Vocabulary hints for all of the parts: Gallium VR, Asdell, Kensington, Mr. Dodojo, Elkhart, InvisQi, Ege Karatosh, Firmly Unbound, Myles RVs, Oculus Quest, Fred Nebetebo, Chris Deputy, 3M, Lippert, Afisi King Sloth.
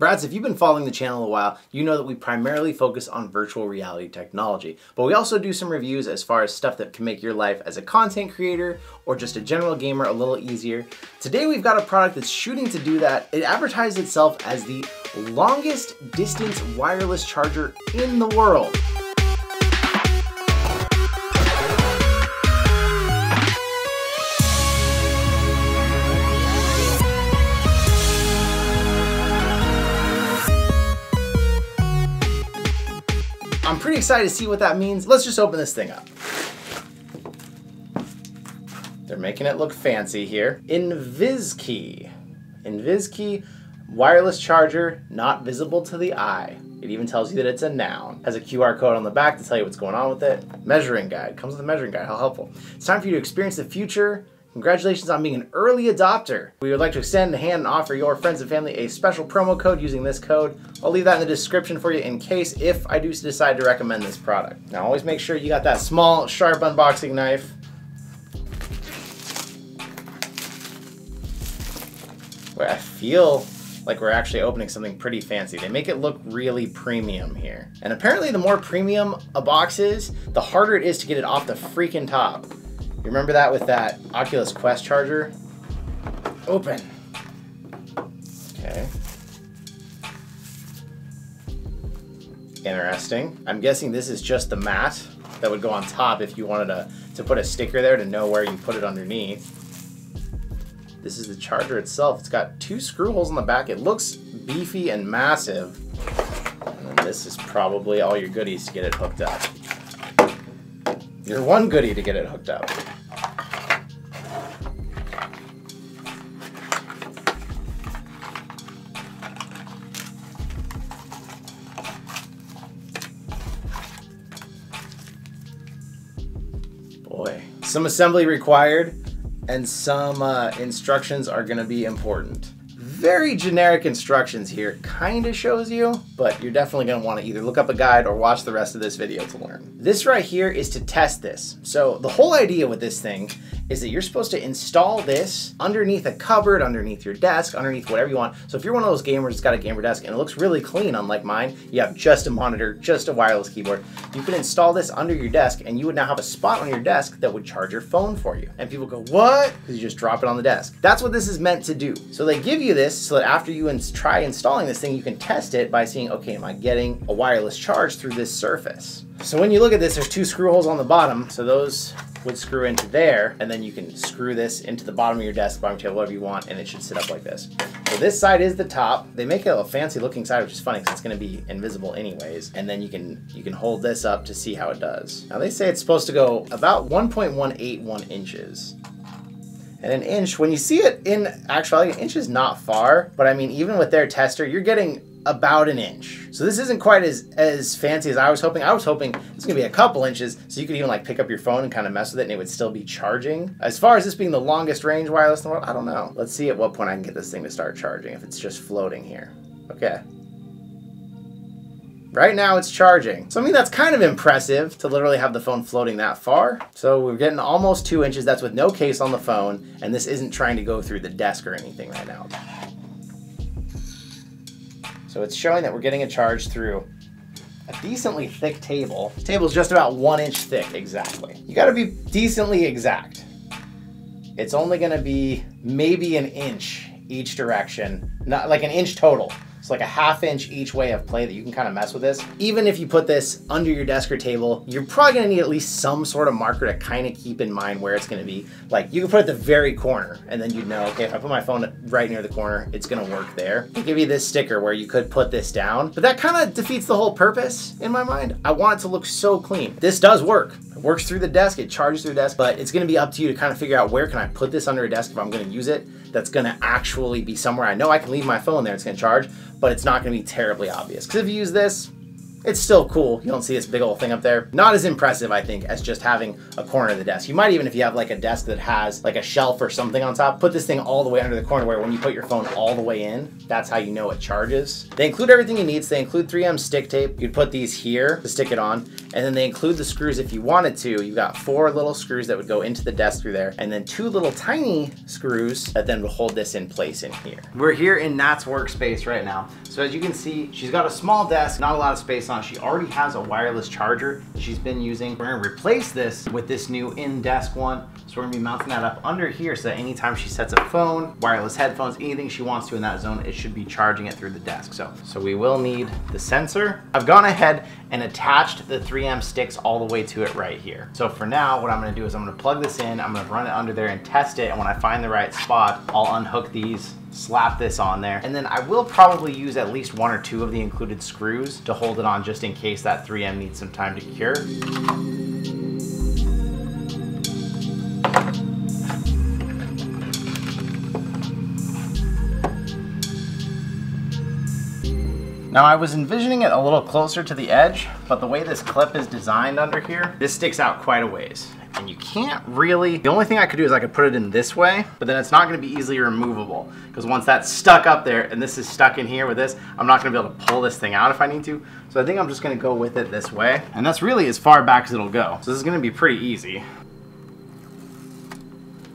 Brads, if you've been following the channel a while, you know that we primarily focus on virtual reality technology, but we also do some reviews as far as stuff that can make your life as a content creator or just a general gamer a little easier. Today we've got a product that's shooting to do that. It advertised itself as the longest distance wireless charger in the world. I'm pretty excited to see what that means. Let's just open this thing up. They're making it look fancy here. InvisQi. InvisQi wireless charger, not visible to the eye. It even tells you that it's a noun. Has a QR code on the back to tell you what's going on with it. Measuring guide. Comes with a measuring guide. How helpful. It's time for you to experience the future. Congratulations on being an early adopter. We would like to extend a hand and offer your friends and family a special promo code using this code. I'll leave that in the description for you in case if I do decide to recommend this product. Now always make sure you got that small, sharp unboxing knife. Where I feel like we're actually opening something pretty fancy. They make it look really premium here. And apparently the more premium a box is, the harder it is to get it off the freaking top. You remember that with that Oculus Quest charger? Open. Okay. Interesting. I'm guessing this is just the mat that would go on top if you wanted to put a sticker there to know where you put it underneath. This is the charger itself. It's got two screw holes on the back. It looks beefy and massive. And then this is probably all your goodies to get it hooked up. Your one goodie to get it hooked up. Boy, some assembly required and some instructions are gonna be important. Very generic instructions here, kind of shows you, but you're definitely going to want to either look up a guide or watch the rest of this video to learn. This right here is to test this. So the whole idea with this thing is that you're supposed to install this underneath a cupboard, underneath your desk, underneath whatever you want. So if you're one of those gamers that's got a gamer desk and it looks really clean, unlike mine, you have just a monitor, just a wireless keyboard, you can install this under your desk and you would now have a spot on your desk that would charge your phone for you. And people go, what? Because you just drop it on the desk. That's what this is meant to do. So they give you this so that after you try installing this thing, you can test it by seeing, okay, am I getting a wireless charge through this surface? So when you look at this, there's two screw holes on the bottom. So those would screw into there, and then you can screw this into the bottom of your desk, bottom table, whatever you want, and it should sit up like this. So this side is the top. They make it a fancy looking side, which is funny because it's gonna be invisible anyways. And then you can hold this up to see how it does. Now they say it's supposed to go about 1.181 inches. And an inch, when you see it in actuality, an inch is not far, but I mean, even with their tester, you're getting about an inch. So this isn't quite as fancy as I was hoping. I was hoping it's gonna be a couple inches, so you could even like pick up your phone and kind of mess with it and it would still be charging. As far as this being the longest range wireless in the world, I don't know. Let's see at what point I can get this thing to start charging if it's just floating here. Okay. Right now it's charging. So I mean, that's kind of impressive to literally have the phone floating that far. So we're getting almost 2 inches. That's with no case on the phone. And this isn't trying to go through the desk or anything right now. So it's showing that we're getting a charge through a decently thick table. This table's just about 1 inch thick, exactly. You gotta be decently exact. It's only gonna be maybe an inch each direction, not like an inch total. It's like a half inch each way of play that you can kind of mess with this. Even if you put this under your desk or table, you're probably gonna need at least some sort of marker to kind of keep in mind where it's gonna be. Like you can put it at the very corner and then you'd know, okay, if I put my phone right near the corner, it's gonna work there. They give you this sticker where you could put this down, but that kind of defeats the whole purpose in my mind. I want it to look so clean. This does work. It works through the desk, it charges through the desk, but it's gonna be up to you to kind of figure out where can I put this under a desk if I'm gonna use it. That's gonna actually be somewhere I know I can leave my phone there, it's gonna charge, but it's not gonna be terribly obvious. Because if you use this, It's still cool. You don't see this big old thing up there. Not as impressive, I think, as just having a corner of the desk. You might even, if you have like a desk that has like a shelf or something on top, put this thing all the way under the corner where when you put your phone all the way in, that's how you know it charges. They include everything you need. So they include 3M stick tape. You'd put these here to stick it on. And then they include the screws if you wanted to. You've got 4 little screws that would go into the desk through there. And then 2 little tiny screws that then would hold this in place in here. We're here in Nat's workspace right now. So as you can see, she's got a small desk, not a lot of space on. She already has a wireless charger she's been using. We're gonna replace this with this new in-desk one. So we're gonna be mounting that up under here so that anytime she sets a phone, wireless headphones, anything she wants to in that zone, it should be charging it through the desk. So we will need the sensor. I've gone ahead and attached the 3M sticks all the way to it right here. So for now, what I'm gonna do is I'm gonna plug this in, I'm gonna run it under there and test it. And when I find the right spot, I'll unhook these, slap this on there. And then I will probably use at least 1 or 2 of the included screws to hold it on just in case that 3M needs some time to cure. Now I was envisioning it a little closer to the edge, but the way this clip is designed under here, this sticks out quite a ways. And you can't really, the only thing I could do is I could put it in this way, but then it's not gonna be easily removable because once that's stuck up there and this is stuck in here with this, I'm not gonna be able to pull this thing out if I need to. So I think I'm just gonna go with it this way. And that's really as far back as it'll go. So this is gonna be pretty easy.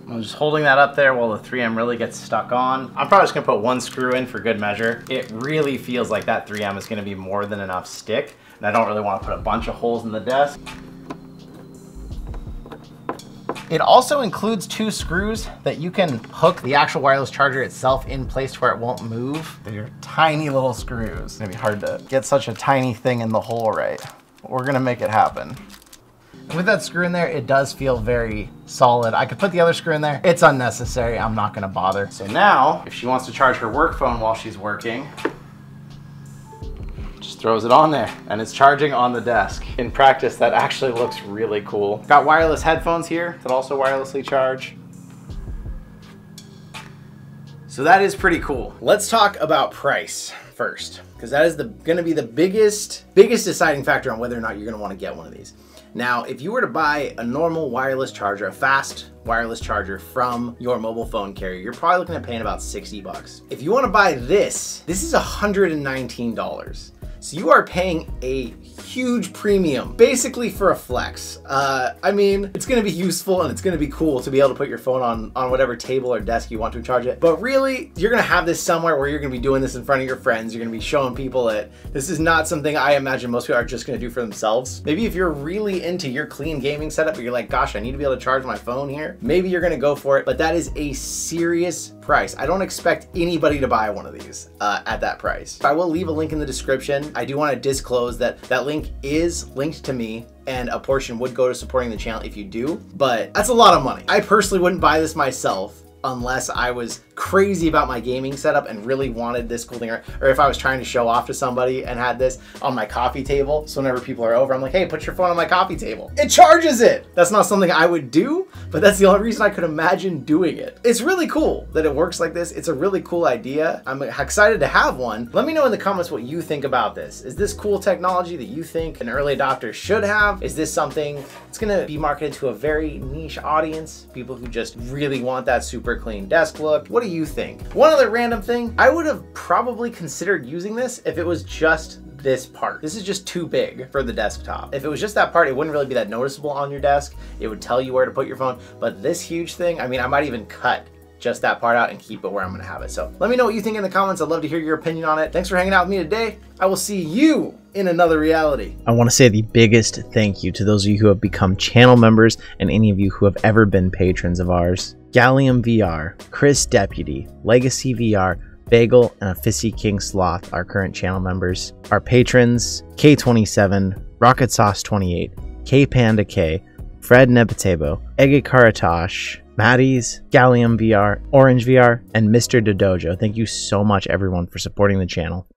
I'm just holding that up there while the 3M really gets stuck on. I'm probably just gonna put 1 screw in for good measure. It really feels like that 3M is gonna be more than enough stick. And I don't really wanna put a bunch of holes in the desk. It also includes 2 screws that you can hook the actual wireless charger itself in place where it won't move. They're tiny little screws. It's gonna be hard to get such a tiny thing in the hole right. But we're gonna make it happen. And with that screw in there, it does feel very solid. I could put the other screw in there. It's unnecessary, I'm not gonna bother. So now, if she wants to charge her work phone while she's working, throws it on there and it's charging on the desk. In practice, that actually looks really cool. Got wireless headphones here that also wirelessly charge. So that is pretty cool. Let's talk about price first, because that is gonna be the biggest deciding factor on whether or not you're gonna wanna get one of these. Now, if you were to buy a normal wireless charger, a fast wireless charger from your mobile phone carrier, you're probably looking at paying about $60. If you wanna buy this is $119. So you are paying a huge premium, basically for a flex. I mean, it's gonna be useful and it's gonna be cool to be able to put your phone on whatever table or desk you want to charge it. But really, you're gonna have this somewhere where you're gonna be doing this in front of your friends, you're gonna be showing people it. This is not something I imagine most people are just gonna do for themselves. Maybe if you're really into your clean gaming setup, but you're like, gosh, I need to be able to charge my phone here, maybe you're gonna go for it, but that is a serious price. I don't expect anybody to buy one of these at that price. I will leave a link in the description. I do want to disclose that that link is linked to me and a portion would go to supporting the channel if you do, but that's a lot of money. I personally wouldn't buy this myself unless I was crazy about my gaming setup and really wanted this cool thing, or if I was trying to show off to somebody and had this on my coffee table. So whenever people are over, I'm like, hey, put your phone on my coffee table. It charges it. That's not something I would do, but that's the only reason I could imagine doing it. It's really cool that it works like this. It's a really cool idea. I'm excited to have one. Let me know in the comments what you think about this. Is this cool technology that you think an early adopter should have? Is this something that's gonna be marketed to a very niche audience? People who just really want that super clean desk look? What do you think? One other random thing, I would have probably considered using this if it was just this part. This is just too big for the desktop. If it was just that part, it wouldn't really be that noticeable on your desk. It would tell you where to put your phone, but this huge thing, I mean, I might even cut just that part out and keep it where I'm gonna have it. So let me know what you think in the comments. I'd love to hear your opinion on it. Thanks for hanging out with me today. I will see you in another reality. I want to say the biggest thank you to those of you who have become channel members and any of you who have ever been patrons of ours. Gallium VR, Chris Deputy, Legacy VR, Bagel, and Afisi King Sloth, our current channel members. Our patrons, K27, Rocket Sauce 28, K Panda K, Fred Nebetebo, Ege Karatosh, Maddie's, Gallium VR, Orange VR, and Mr. Dodojo. Thank you so much everyone for supporting the channel.